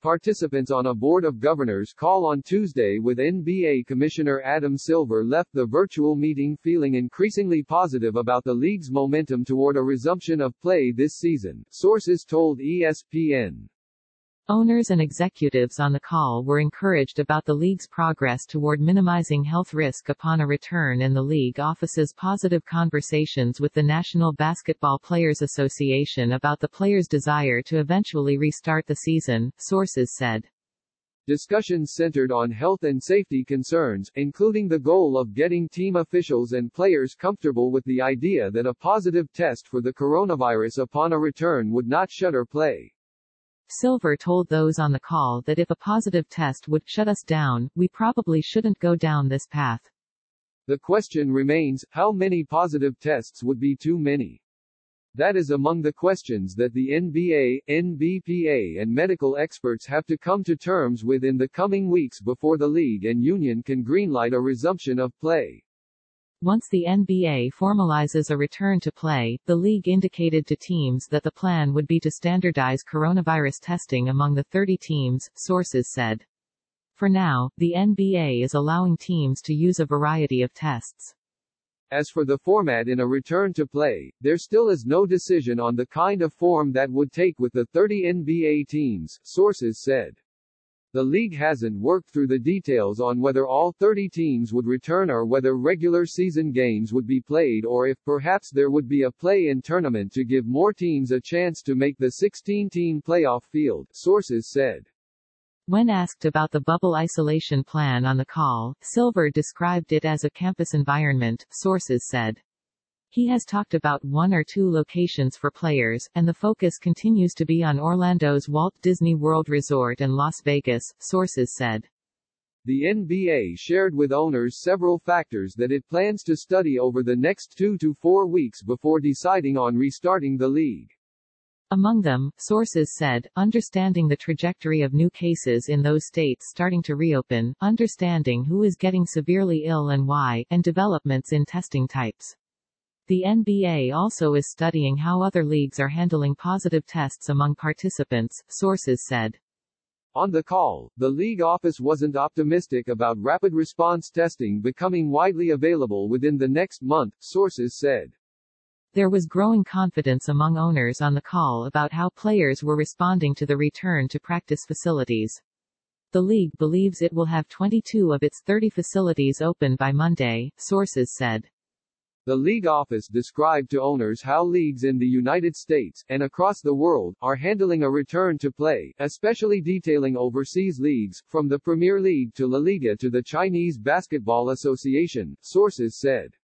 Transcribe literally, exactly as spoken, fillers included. Participants on a board of governors call on Tuesday with N B A Commissioner Adam Silver left the virtual meeting feeling increasingly positive about the league's momentum toward a resumption of play this season, sources told E S P N. Owners and executives on the call were encouraged about the league's progress toward minimizing health risk upon a return and the league office's positive conversations with the National Basketball Players Association about the players' desire to eventually restart the season, sources said. Discussions centered on health and safety concerns, including the goal of getting team officials and players comfortable with the idea that a positive test for the coronavirus upon a return would not shutter play. Silver told those on the call that if a positive test would shut us down, we probably shouldn't go down this path. The question remains, how many positive tests would be too many? That is among the questions that the N B A, N B P A and medical experts have to come to terms with in the coming weeks before the league and union can greenlight a resumption of play. Once the N B A formalizes a return to play, the league indicated to teams that the plan would be to standardize coronavirus testing among the thirty teams, sources said. For now, the N B A is allowing teams to use a variety of tests. As for the format in a return to play, there still is no decision on the kind of form that would take with the thirty N B A teams, sources said. The league hasn't worked through the details on whether all thirty teams would return or whether regular season games would be played or if perhaps there would be a play-in tournament to give more teams a chance to make the sixteen-team playoff field, sources said. When asked about the bubble isolation plan on the call, Silver described it as a campus environment, sources said. He has talked about one or two locations for players, and the focus continues to be on Orlando's Walt Disney World Resort and Las Vegas, sources said. The N B A shared with owners several factors that it plans to study over the next two to four weeks before deciding on restarting the league. Among them, sources said, understanding the trajectory of new cases in those states starting to reopen, understanding who is getting severely ill and why, and developments in testing types. The N B A also is studying how other leagues are handling positive tests among participants, sources said. On the call, the league office wasn't optimistic about rapid response testing becoming widely available within the next month, sources said. There was growing confidence among owners on the call about how players were responding to the return to practice facilities. The league believes it will have twenty-two of its thirty facilities open by Monday, sources said. The league office described to owners how leagues in the United States, and across the world, are handling a return to play, especially detailing overseas leagues, from the Premier League to La Liga to the Chinese Basketball Association, sources said.